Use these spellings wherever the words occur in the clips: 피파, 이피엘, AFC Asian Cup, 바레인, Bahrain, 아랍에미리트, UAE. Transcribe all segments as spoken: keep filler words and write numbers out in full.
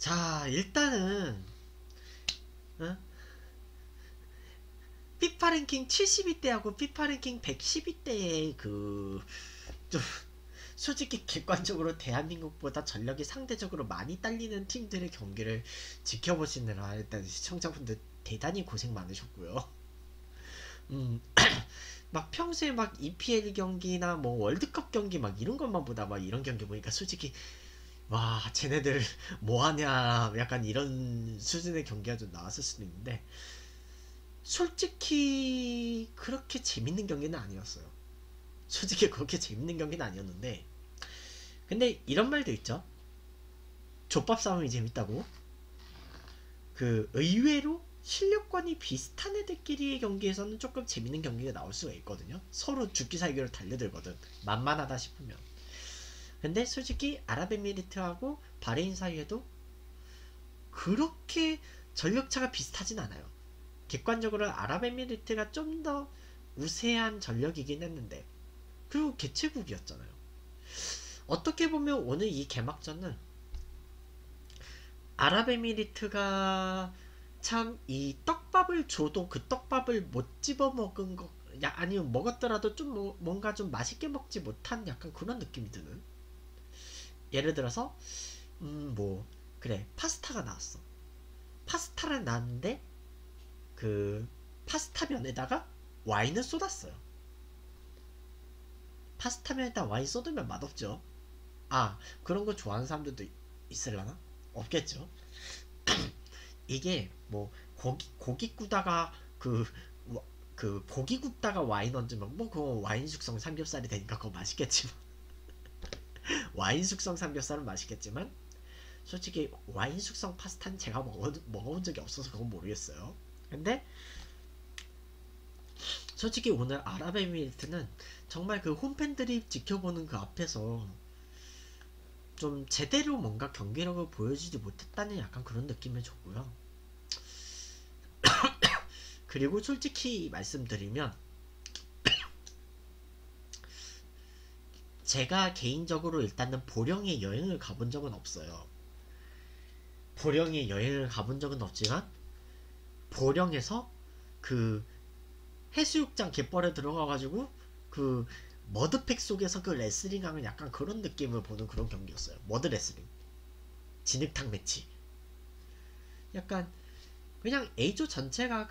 자, 일단은 어? 피파 랭킹 칠십이 대하고 피파 랭킹 백십이 대의 그 좀 솔직히 객관적으로 대한민국보다 전력이 상대적으로 많이 딸리는 팀들의 경기를 지켜보시느라 일단 시청자분들 대단히 고생 많으셨고요. 음, 막 평소에 막 이피엘 경기나 뭐 월드컵 경기 막 이런 것만 보다 막 이런 경기 보니까 솔직히 와, 쟤네들 뭐하냐 약간 이런 수준의 경기가 좀 나왔을 수도 있는데, 솔직히 그렇게 재밌는 경기는 아니었어요. 솔직히 그렇게 재밌는 경기는 아니었는데, 근데 이런 말도 있죠. 족밥 싸움이 재밌다고. 그 의외로 실력권이 비슷한 애들끼리의 경기에서는 조금 재밌는 경기가 나올 수가 있거든요. 서로 죽기 살기로 달려들거든, 만만하다 싶으면. 근데 솔직히 아랍에미리트하고 바레인 사이에도 그렇게 전력차가 비슷하진 않아요. 객관적으로 아랍에미리트가 좀 더 우세한 전력이긴 했는데, 그리고 개최국이었잖아요. 어떻게 보면 오늘 이 개막전은 아랍에미리트가 참 이 떡밥을 줘도 그 떡밥을 못 집어 먹은 것, 아니면 먹었더라도 좀 뭐, 뭔가 좀 맛있게 먹지 못한 약간 그런 느낌이 드는. 예를 들어서 음 뭐 그래 파스타가 나왔어. 파스타를 나왔는데 그 파스타면에다가 와인을 쏟았어요. 파스타면에다 와인 쏟으면 맛없죠. 아, 그런 거 좋아하는 사람들도 있을라나? 없겠죠. 이게 뭐 고기 고기 구다가 그 그 고기 굽다가 와인 얹으면 뭐 그거 와인 숙성 삼겹살이 되니까 그거 맛있겠지만 와인 숙성 삼겹살은 맛있겠지만 솔직히 와인 숙성 파스타는 제가 먹어, 먹어본 적이 없어서 그건 모르겠어요. 근데 솔직히 오늘 아랍에미리트는 정말 그 홈팬들이 지켜보는 그 앞에서 좀 제대로 뭔가 경기력을 보여주지 못했다는 약간 그런 느낌을 줬고요. 그리고 솔직히 말씀드리면 제가 개인적으로 일단은 보령에 여행을 가본 적은 없어요. 보령에 여행을 가본 적은 없지만 보령에서 그 해수욕장 갯벌에 들어가가지고 그 머드팩 속에서 그 레슬링하는 약간 그런 느낌을 보는 그런 경기였어요. 머드 레슬링 진흙탕 매치. 약간 그냥 A조 전체가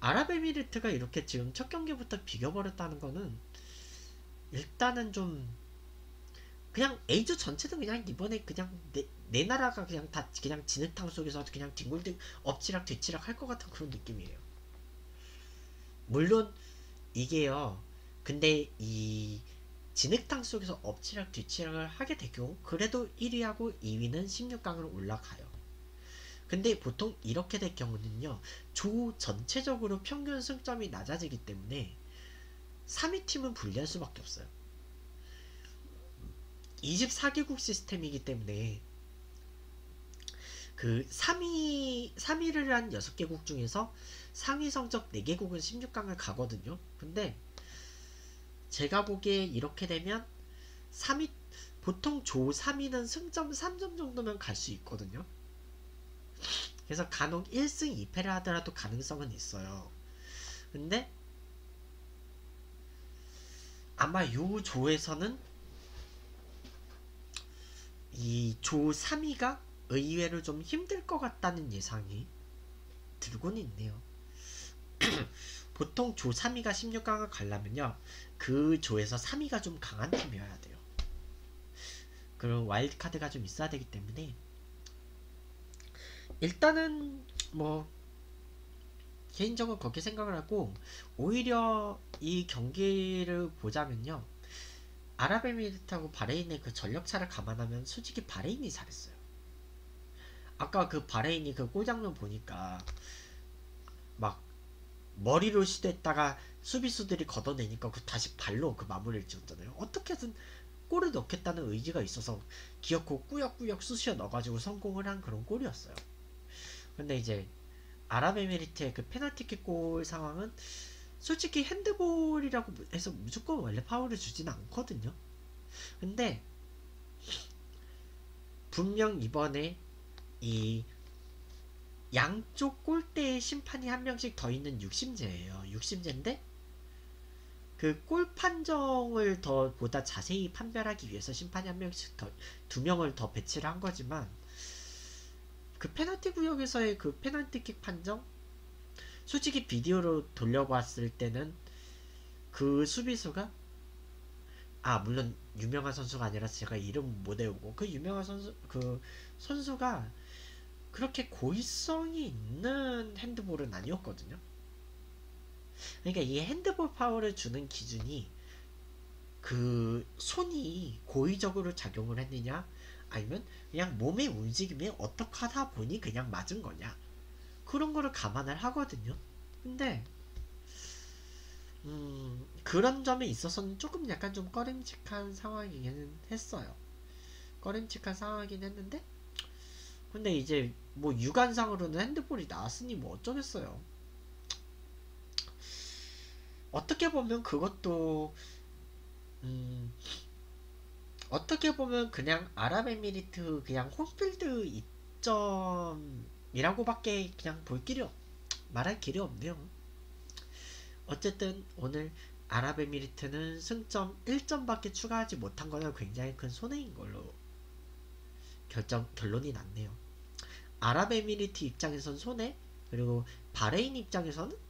아랍에미리트가 이렇게 지금 첫 경기부터 비겨버렸다는 거는 일단은 좀 그냥 A조 전체는 그냥 이번에 그냥 내, 내 나라가 그냥 다 그냥 진흙탕 속에서 그냥 뒹굴뒹 엎치락 뒤치락 할 것 같은 그런 느낌이에요. 물론 이게요, 근데 이 진흙탕 속에서 엎치락 뒤치락을 하게 될 경우 그래도 일 위하고 이 위는 십육 강으로 올라가요. 근데 보통 이렇게 될 경우는요, 조 전체적으로 평균 승점이 낮아지기 때문에 삼 위 팀은 불리할 수밖에 없어요. 이십사 개국 시스템이기 때문에 그 삼 위, 삼 위를 한 여섯 개국 중에서 상위 성적 네 개국은 십육 강을 가거든요. 근데 제가 보기에 이렇게 되면 삼 위, 보통 조 삼 위는 승점 삼 점 정도면 갈 수 있거든요. 그래서 간혹 일 승 이 패를 하더라도 가능성은 있어요. 근데 아마 요 조에서는 이 조 삼 위가 의외로 좀 힘들 것 같다는 예상이 들고는 있네요. 보통 조 삼 위가 십육 강을 가려면요, 그 조에서 삼 위가 좀 강한 팀이어야 돼요. 그럼 와일드카드가 좀 있어야 되기 때문에 일단은 뭐 개인적으로 그렇게 생각을 하고, 오히려 이 경기를 보자면요, 아랍에미리트하고 바레인의 그 전력차를 감안하면 솔직히 바레인이 잘했어요. 아까 그 바레인이 그 골장면 보니까 막 머리로 시도했다가 수비수들이 걷어내니까 그 다시 발로 그 마무리를 지었잖아요. 어떻게든 골을 넣겠다는 의지가 있어서 기어코 꾸역꾸역 쑤셔 넣어가지고 성공을 한 그런 골이었어요. 근데 이제 아랍에미리트의 그 페널티킥 골 상황은 솔직히 핸드볼이라고 해서 무조건 원래 파울을 주진 않거든요. 근데 분명 이번에 이 양쪽 골대에 심판이 한 명씩 더 있는 육심제예요. 육심제인데 그 골 판정을 더 보다 자세히 판별하기 위해서 심판이 한 명씩 더, 두 명을 더 배치를 한 거지만, 그 페널티 구역에서의 그 페널티킥 판정, 솔직히 비디오로 돌려봤을 때는 그 수비수가, 아 물론 유명한 선수가 아니라 제가 이름 못 외우고, 그 유명한 선수 그 선수가 그렇게 고의성이 있는 핸드볼은 아니었거든요. 그러니까 이 핸드볼 파울을 주는 기준이 그 손이 고의적으로 작용을 했느냐, 아니면 그냥 몸의 움직임이 어떻게 하다 보니 그냥 맞은 거냐, 그런 거를 감안을 하거든요. 근데 음, 그런 점에 있어서는 조금 약간 좀 꺼림칙한 상황이긴 했어요. 꺼림칙한 상황이긴 했는데, 근데 이제 뭐 육안상으로는 핸드볼이 나왔으니 뭐 어쩌겠어요. 어떻게 보면 그것도 음, 어떻게 보면 그냥 아랍에미리트 그냥 홈필드 이점이라고 밖에 그냥 볼 길이 없, 말할 길이 없네요. 어쨌든 오늘 아랍에미리트는 승점 일 점밖에 추가하지 못한 거는 굉장히 큰 손해인 걸로 결정, 결론이 났네요. 아랍에미리트 입장에선 손해, 그리고 바레인 입장에서는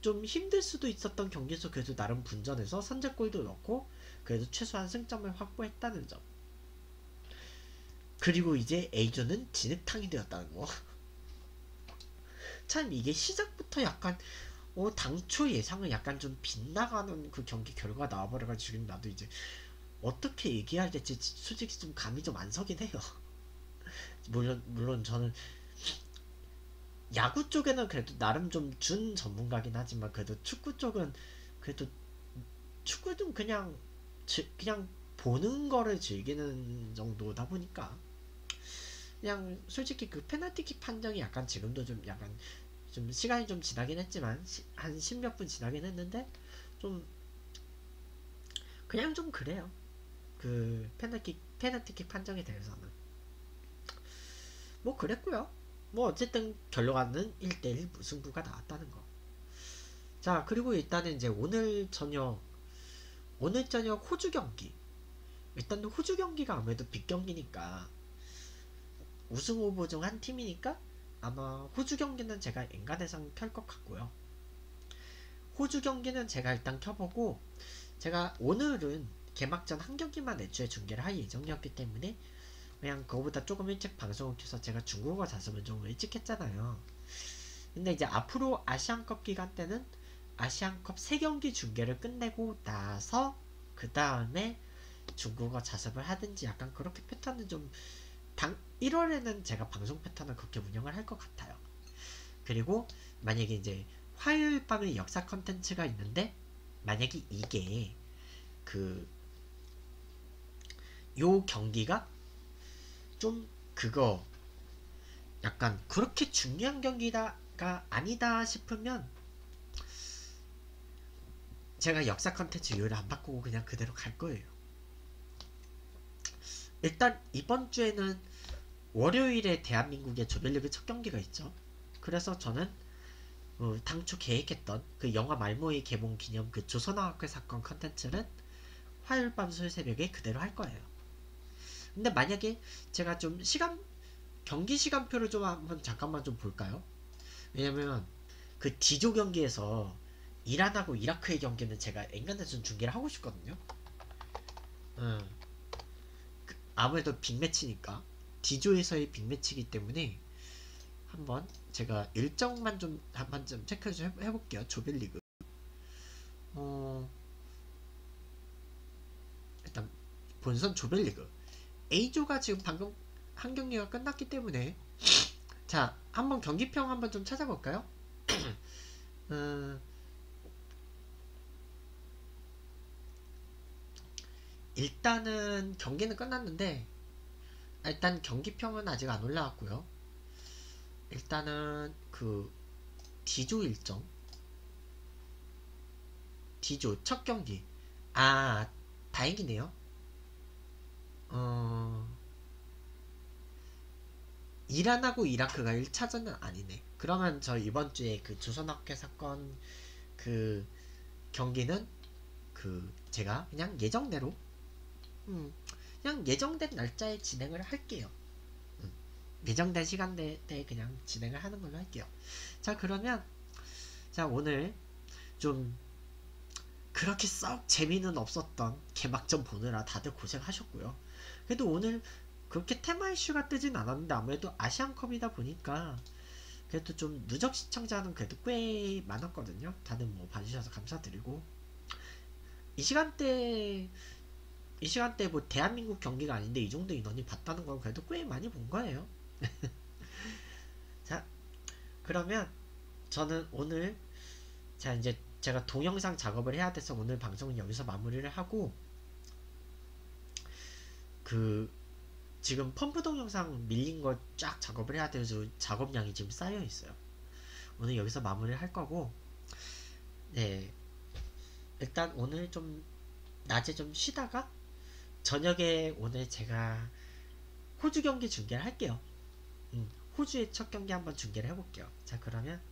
좀 힘들 수도 있었던 경기에서 그래도 나름 분전해서 선제골도 넣고 그래도 최소한 승점을 확보했다는 점, 그리고 이제 A조는 진흙탕이 되었다는 거. 참 이게 시작부터 약간 어, 당초 예상은 약간 좀 빗나가는 그 경기 결과 나와버려가지고 지금 나도 이제 어떻게 얘기해야 될지 솔직히 좀 감이 좀 안 서긴 해요. 물론 물론 저는 야구 쪽에는 그래도 나름 좀 준 전문가긴 하지만, 그래도 축구 쪽은 그래도 축구는 그냥 지, 그냥 보는 거를 즐기는 정도다 보니까 그냥 솔직히 그 페널티킥 판정이 약간 지금도 좀 약간 좀 시간이 좀 지나긴 했지만 시, 한 십몇 분 지나긴 했는데 좀 그냥 좀 그래요. 그 페널티킥 페널티킥 판정에 대해서는 뭐 그랬고요. 뭐 어쨌든 결론은 일 대 일 무승부가 나왔다는 거. 자, 그리고 일단은 이제 오늘 저녁 오늘 저녁 호주 경기, 일단 호주 경기가 아무래도 빅 경기니까 우승 후보 중 한 팀이니까 아마 호주 경기는 제가 엔간해상 켤 것 같고요. 호주 경기는 제가 일단 켜보고, 제가 오늘은 개막전 한 경기만 애초에 중계를 할 예정이었기 때문에 그냥 그거보다 조금 일찍 방송을 켜서 제가 중국어 자습을 좀 일찍 했잖아요. 근데 이제 앞으로 아시안컵 기간 때는 아시안컵 세 경기 중계를 끝내고 나서 그 다음에 중국어 자습을 하든지 약간 그렇게 패턴을 좀 당, 일월에는 제가 방송 패턴을 그렇게 운영을 할 것 같아요. 그리고 만약에 이제 화요일 밤에 역사 컨텐츠가 있는데, 만약에 이게 그 요 경기가 좀 그거 약간 그렇게 중요한 경기다가 아니다 싶으면 제가 역사 컨텐츠 요일을 안 바꾸고 그냥 그대로 갈 거예요. 일단 이번 주에는 월요일에 대한민국의 조별리그 첫 경기가 있죠. 그래서 저는 어, 당초 계획했던 그 영화 말모의 개봉 기념 그 조선왕학회 사건 컨텐츠는 화요일 밤 솔새벽에 그대로 할 거예요. 근데 만약에 제가 좀 시간 경기 시간표를 좀 한번 잠깐만 좀 볼까요? 왜냐면 그 D조 경기에서 이란하고 이라크의 경기는 제가 엔간에서 중계를 하고 싶거든요. 음, 그 아무래도 빅매치니까 D조에서의 빅매치이기 때문에 한번 제가 일정만 좀 한번 좀 체크 좀 해볼게요. 조별리그 어, 일단 본선 조별리그 A조가 지금 방금 한 경기가 끝났기 때문에 자, 한번 경기평 한번 좀 찾아볼까요? 음, 일단은 경기는 끝났는데 일단 경기평은 아직 안 올라왔고요. 일단은 그 D조 일정, D조 첫 경기, 아 다행이네요. 어... 이란하고 이라크가 일 차전은 아니네. 그러면 저 이번주에 그 조선학회 사건 그 경기는 그 제가 그냥 예정대로 음 그냥 예정된 날짜에 진행을 할게요. 음 예정된 시간대에 그냥 진행을 하는 걸로 할게요. 자, 그러면 자 오늘 좀 그렇게 썩 재미는 없었던 개막전 보느라 다들 고생하셨고요. 그래도 오늘 그렇게 테마 이슈가 뜨진 않았는데 아무래도 아시안컵이다 보니까 그래도 좀 누적 시청자는 그래도 꽤 많았거든요. 다들 뭐 봐주셔서 감사드리고, 이 시간대 이 시간대 뭐 대한민국 경기가 아닌데 이 정도 인원이 봤다는 건 그래도 꽤 많이 본 거예요. 자, 그러면 저는 오늘 자 이제 제가 동영상 작업을 해야 돼서 오늘 방송은 여기서 마무리를 하고, 그 지금 펌프 동영상 밀린 거 쫙 작업을 해야 돼서 작업량이 지금 쌓여 있어요. 오늘 여기서 마무리를 할 거고, 네 일단 오늘 좀 낮에 좀 쉬다가 저녁에 오늘 제가 호주 경기 중계를 할게요. 음, 호주의 첫 경기 한번 중계를 해볼게요. 자, 그러면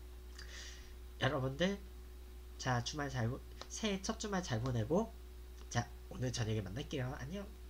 여러분들 자 주말 잘 새해 첫 주말 잘 보내고 자 오늘 저녁에 만날게요. 안녕.